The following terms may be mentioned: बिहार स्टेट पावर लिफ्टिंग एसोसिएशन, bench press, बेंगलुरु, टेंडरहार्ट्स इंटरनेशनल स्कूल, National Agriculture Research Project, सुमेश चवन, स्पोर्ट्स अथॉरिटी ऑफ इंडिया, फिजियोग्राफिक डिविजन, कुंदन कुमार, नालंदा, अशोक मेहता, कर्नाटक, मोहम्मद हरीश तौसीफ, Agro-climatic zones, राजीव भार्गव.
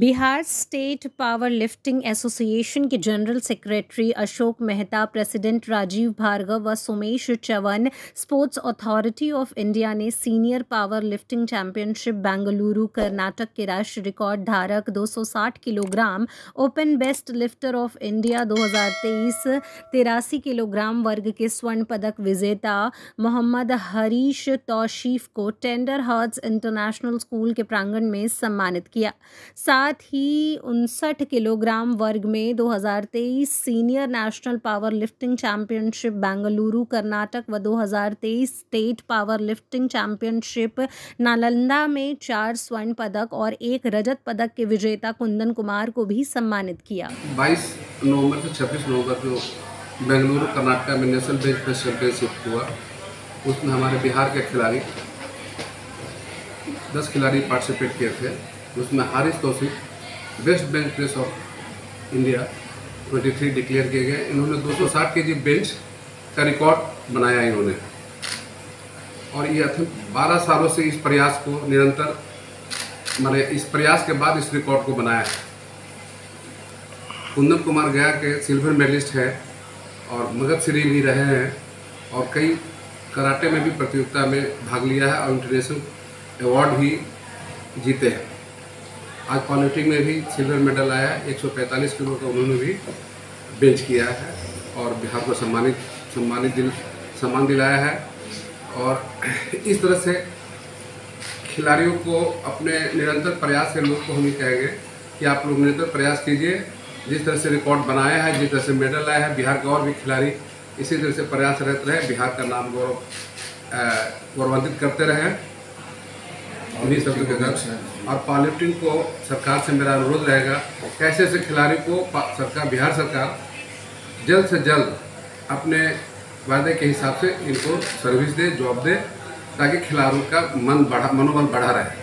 बिहार स्टेट पावर लिफ्टिंग एसोसिएशन के general secretary अशोक मेहता, president राजीव भार्गव व सुमेश चवन, स्पोर्ट्स अथॉरिटी ऑफ इंडिया ने senior power lifting championship बेंगलुरु कर्नाटक के राष्ट्रीय रिकॉर्ड धारक 260 kilogram, open best lifter of India 2023 83 kilogram वर्ग के स्वर्ण पदक विजेता मोहम्मद हरीश तौसीफ को टेंडरहार्ट्स इंटरनेशनल स्कूल के प्रांगण में सम्मानित किया। साथ ही 59 किलोग्राम वर्ग में 2023 senior national power lifting championship बेंगलुरु कर्नाटक व 2023 state power lifting championship नालंदा में 4 स्वर्ण पदक और 1 रजत पदक के विजेता कुंदन कुमार को भी सम्मानित किया। 22 नवंबर से 26 नवंबर को बेंगलुरु कर्नाटक में नेशनल बेंच प्रेस चैंपियनशिप हुआ। उसमें हमारे बिहार के खिलाड़ी 10 खिलाड़ी पार्टिसिपेट किए थे। उसमें Harish Tausif best bench press of India 23 declare किए गए। इन्होंने 260 केजी बेंच का रिकॉर्ड बनाया इन्होंने, और ये 12 सालों से इस प्रयास को निरंतर इस प्रयास के बाद इस रिकॉर्ड को बनाया है। कुंदन कुमार गया के सिल्वर मेडलिस्ट है और मगध श्री भी रहे हैं और कई कराटे में भी प्रतियोगिता में भाग लिया है और इंटरनेशनल अवार्ड भी जीते हैं। आज पॉलिटिक में भी सिल्वर मेडल आया, 145 किलो का उन्होंने भी बेंच किया है और बिहार को सम्मान दिलाया है। और इस तरह से खिलाड़ियों को अपने निरंतर प्रयास से लोग को हम ये कहेंगे कि आप लोग निरंतर प्रयास कीजिए। जिस तरह से रिकॉर्ड बनाया है, जिस तरह से मेडल आया है, बिहार के और भी खिलाड़ी इसी तरह से प्रयासरत रहे, बिहार का नाम गौरवान्वित करते रहें। उन्हीं सब और पावरलिफ्टिंग को सरकार से मेरा अनुरोध रहेगा, कैसे ऐसे खिलाड़ी को सरकार बिहार सरकार जल्द से जल्द अपने वादे के हिसाब से इनको सर्विस दे, जॉब दे, ताकि खिलाड़ियों का मनोबल बढ़ा रहे।